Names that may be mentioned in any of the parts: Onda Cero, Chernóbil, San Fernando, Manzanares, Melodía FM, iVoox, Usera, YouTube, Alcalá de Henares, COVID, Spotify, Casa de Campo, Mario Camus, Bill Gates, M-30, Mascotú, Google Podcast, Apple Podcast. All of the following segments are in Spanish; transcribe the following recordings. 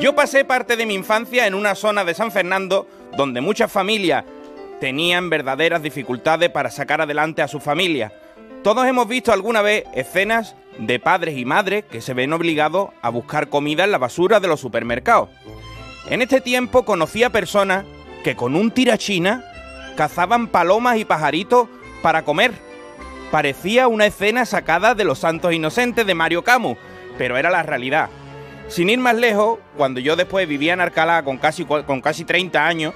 Yo pasé parte de mi infancia en una zona de San Fernando donde muchas familias tenían verdaderas dificultades para sacar adelante a sus familias. Todos hemos visto alguna vez escenas de padres y madres que se ven obligados a buscar comida en la basura de los supermercados. En este tiempo conocí a personas que con un tirachina cazaban palomas y pajaritos para comer. Parecía una escena sacada de Los Santos Inocentes de Mario Camus, pero era la realidad. Sin ir más lejos, cuando yo después vivía en Alcalá con casi 30 años,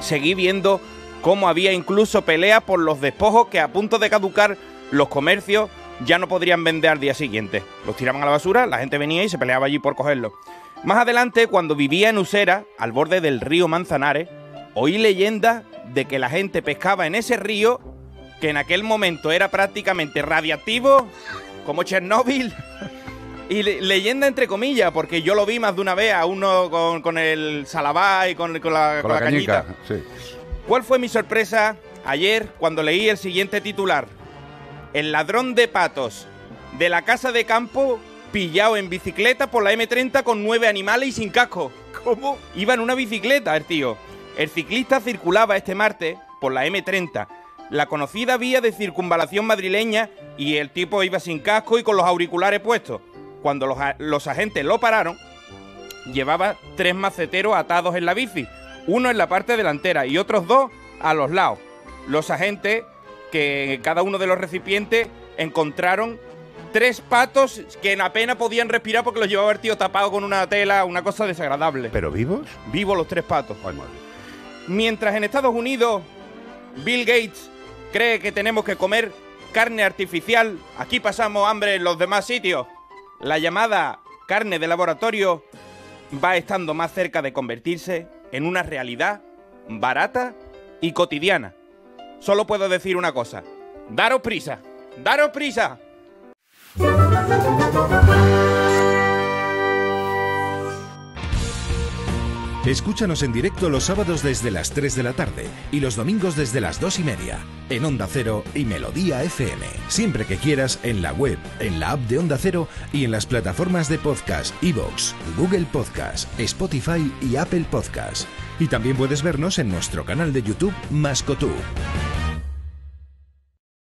seguí viendo cómo había incluso pelea por los despojos que a punto de caducar los comercios ya no podrían vender al día siguiente. Los tiraban a la basura, la gente venía y se peleaba allí por cogerlos. Más adelante, cuando vivía en Usera, al borde del río Manzanares, oí leyendas de que la gente pescaba en ese río, que en aquel momento era prácticamente radiactivo, como Chernóbil. Y leyenda entre comillas, porque yo lo vi más de una vez a uno con el salabá y con la cañita. Sí. ¿Cuál fue mi sorpresa ayer cuando leí el siguiente titular? El ladrón de patos de la Casa de Campo pillado en bicicleta por la M-30 con 9 animales y sin casco. ¿Cómo? Iba en una bicicleta el tío. El ciclista circulaba este martes por la M-30, la conocida vía de circunvalación madrileña, y el tipo iba sin casco y con los auriculares puestos. Cuando los agentes lo pararon, llevaba 3 maceteros atados en la bici, uno en la parte delantera y otros 2 a los lados. Los agentes, que en cada uno de los recipientes encontraron 3 patos que apenas podían respirar porque los llevaba el tío tapado con una tela, una cosa desagradable. ¿Pero vivos? Vivos los 3 patos. Ay, madre. Mientras en Estados Unidos Bill Gates cree que tenemos que comer carne artificial, aquí pasamos hambre en los demás sitios. La llamada carne de laboratorio va estando más cerca de convertirse en una realidad barata y cotidiana. Solo puedo decir una cosa: daros prisa, daros prisa. Escúchanos en directo los sábados desde las 3 de la tarde y los domingos desde las 2:30 en Onda Cero y Melodía FM. Siempre que quieras en la web, en la app de Onda Cero y en las plataformas de podcast iVoox, Google Podcast, Spotify y Apple Podcast. Y también puedes vernos en nuestro canal de YouTube Mascotú.